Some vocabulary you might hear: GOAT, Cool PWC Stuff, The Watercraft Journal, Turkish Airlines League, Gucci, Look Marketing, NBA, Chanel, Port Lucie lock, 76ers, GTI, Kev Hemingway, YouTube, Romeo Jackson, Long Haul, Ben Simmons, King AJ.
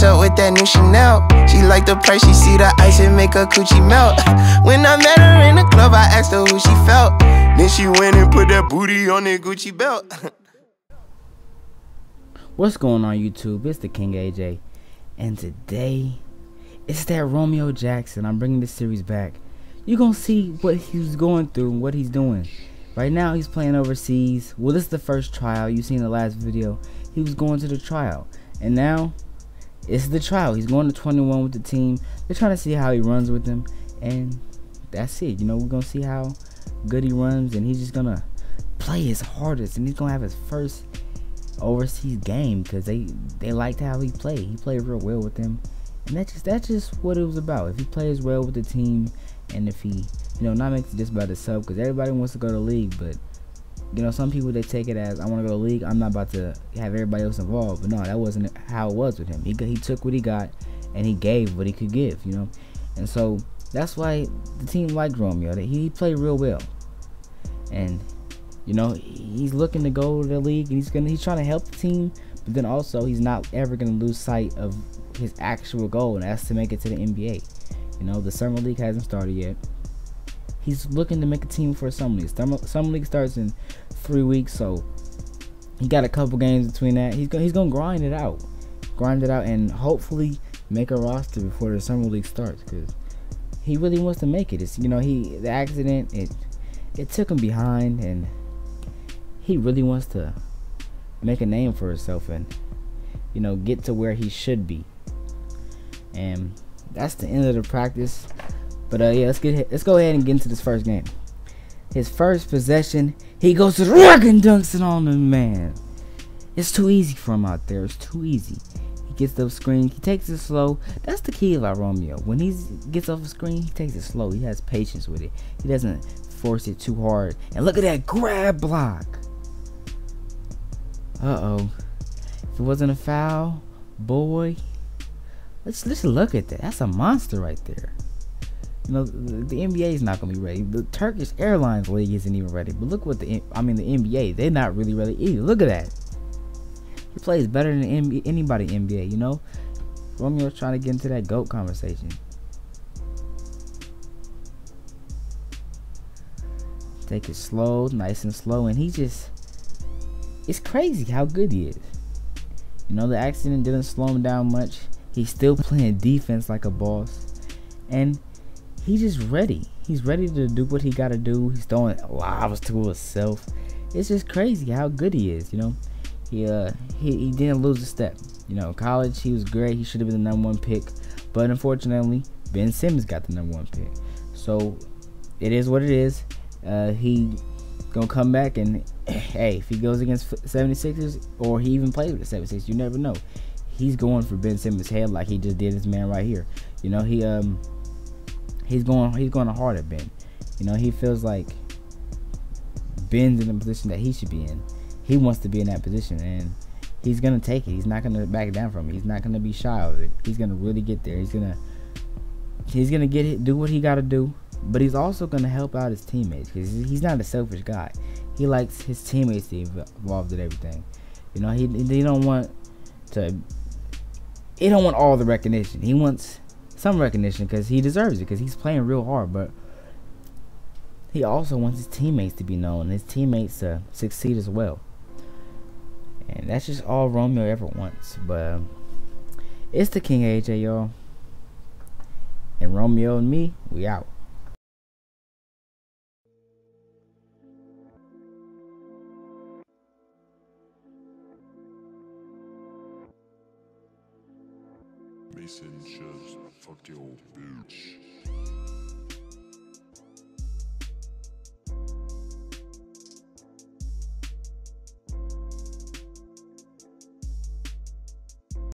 lace up with that new Chanel. She like the price, she see the ice, it make her coochie melt. When I met her in the club, I asked her who she felt. Then she went and put that booty on that Gucci belt. What's going on, YouTube? It's the King AJ, and today it's that Romeo Jackson. I'm bringing this series back. You're gonna see what he's going through and what he's doing. Right now he's playing overseas. Well, this is the first trial. You seen the last video. He was going to the trial, and now it's the trial. He's going to 21 with the team. They're trying to see how he runs with them, and that's it. You know, we're gonna see how good he runs, and he's just gonna play his hardest, and he's gonna have his first overseas game because they liked how he played. He played real well with them, and that's just what it was about. If he plays well with the team, and if he, you know, not makes it just about the sub, because everybody wants to go to the league, but you know, some people, they take it as, I want to go to the league, I'm not about to have everybody else involved. But no, that wasn't how it was with him. He took what he got, and he gave what he could give, you know. And so that's why the team liked Romeo. He played real well, and you know, he's looking to go to the league, and he's trying to help the team, but then also he's not ever going to lose sight of his actual goal, and that's to make it to the NBA. You know, the summer league hasn't started yet. He's looking to make a team for summer league. Summer league starts in 3 weeks, so he got a couple games between that. He's gonna grind it out, and hopefully make a roster before the summer league starts, because he really wants to make it. It's, you know, the accident, it took him behind, and he really wants to make a name for himself, and you know, get to where he should be. And that's the end of the practice. But yeah, let's go ahead and get into this first game. His first possession, he goes to the rock and dunks it on the man. It's too easy for him out there. It's too easy. He gets those screens. He takes it slow. That's the key about Romeo. When he gets off the screen, he takes it slow. He has patience with it. He doesn't force it too hard. And look at that grab block. Uh-oh. If it wasn't a foul, boy. Let's look at that. That's a monster right there. You know, the NBA is not going to be ready. The Turkish Airlines League isn't even ready. But look what the NBA, they're not really ready either. Look at that. He plays better than anybody in the NBA, you know. Romeo's trying to get into that GOAT conversation. Take it slow, nice and slow. And he just, it's crazy how good he is. You know, the accident didn't slow him down much. He's still playing defense like a boss. And he's just ready. He's ready to do what he got to do. He's throwing lobs to himself. It's just crazy how good he is, you know. He didn't lose a step. You know, college, he was great. He should have been the number one pick. But unfortunately, Ben Simmons got the number one pick. So, it is what it is. He going to come back, and, hey, if he goes against 76ers, or he even plays with the 76ers, you never know. He's going for Ben Simmons' head like he just did this man right here. You know, He's going hard at Ben. You know, he feels like Ben's in the position that he should be in. He wants to be in that position, and he's going to take it. He's not going to back down from it. He's not going to be shy of it. He's going to really get there. He's going to get it, do what he got to do, but he's also going to help out his teammates, because he's not a selfish guy. He likes his teammates to be involved in everything. You know, he don't want all the recognition. He wants some recognition, because he deserves it, because he's playing real hard, but he also wants his teammates to be known, and his teammates to succeed as well. And that's just all Romeo ever wants. But it's the King AJ, y'all, and Romeo and me, we out. Mason just fuck your bitch.